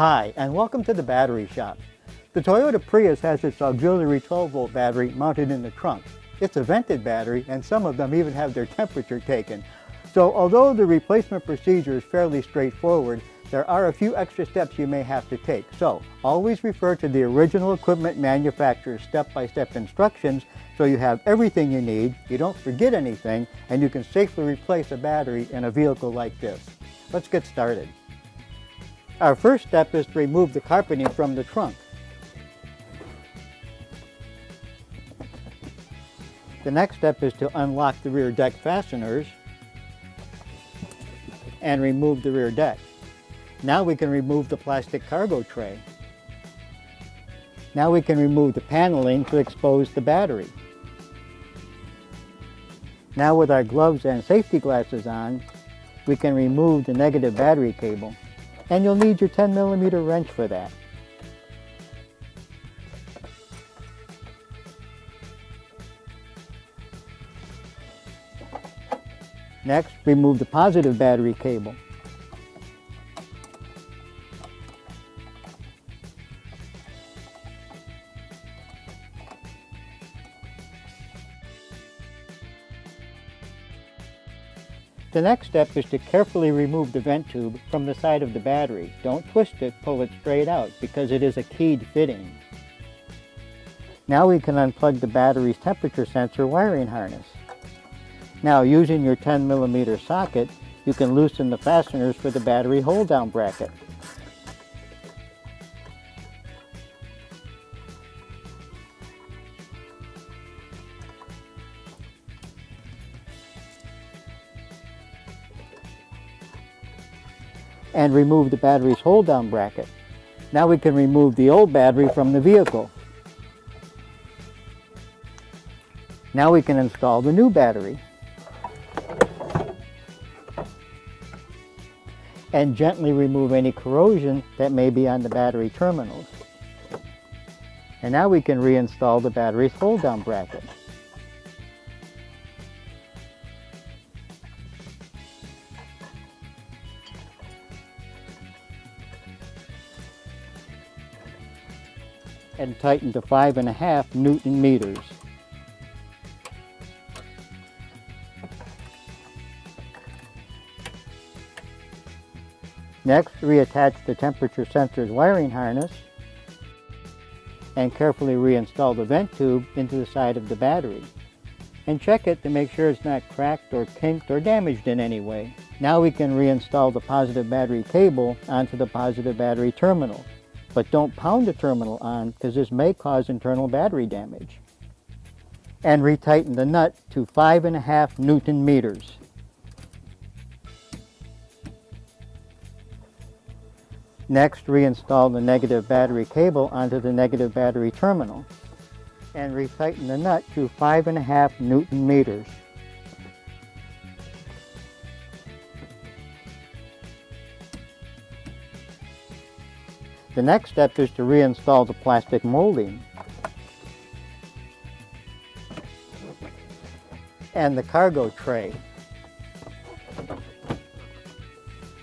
Hi, and welcome to The Battery Shop. The Toyota Prius has its auxiliary 12-volt battery mounted in the trunk. It's a vented battery, and some of them even have their temperature taken. So although the replacement procedure is fairly straightforward, there are a few extra steps you may have to take. So always refer to the original equipment manufacturer's step-by-step instructions so you have everything you need, you don't forget anything, and you can safely replace a battery in a vehicle like this. Let's get started. Our first step is to remove the carpeting from the trunk. The next step is to unlock the rear deck fasteners and remove the rear deck. Now we can remove the plastic cargo tray. Now we can remove the paneling to expose the battery. Now with our gloves and safety glasses on, we can remove the negative battery cable. And you'll need your 10mm wrench for that. Next, remove the positive battery cable. The next step is to carefully remove the vent tube from the side of the battery. Don't twist it, pull it straight out, because it is a keyed fitting. Now we can unplug the battery's temperature sensor wiring harness. Now, using your 10mm socket, you can loosen the fasteners for the battery hold-down bracket. And remove the battery's hold-down bracket. Now we can remove the old battery from the vehicle. Now we can install the new battery. And gently remove any corrosion that may be on the battery terminals. And now we can reinstall the battery's hold-down bracket. And tighten to 5.5 Newton meters. Next, reattach the temperature sensor's wiring harness and carefully reinstall the vent tube into the side of the battery. And check it to make sure it's not cracked or kinked or damaged in any way. Now we can reinstall the positive battery cable onto the positive battery terminal. But don't pound the terminal on, because this may cause internal battery damage. And retighten the nut to 5.5 Newton meters. Next, reinstall the negative battery cable onto the negative battery terminal. And retighten the nut to 5.5 Newton meters. The next step is to reinstall the plastic molding and the cargo tray.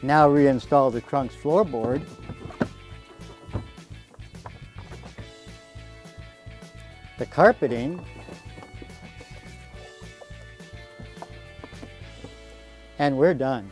Now reinstall the trunk's floorboard . The carpeting . And we're done.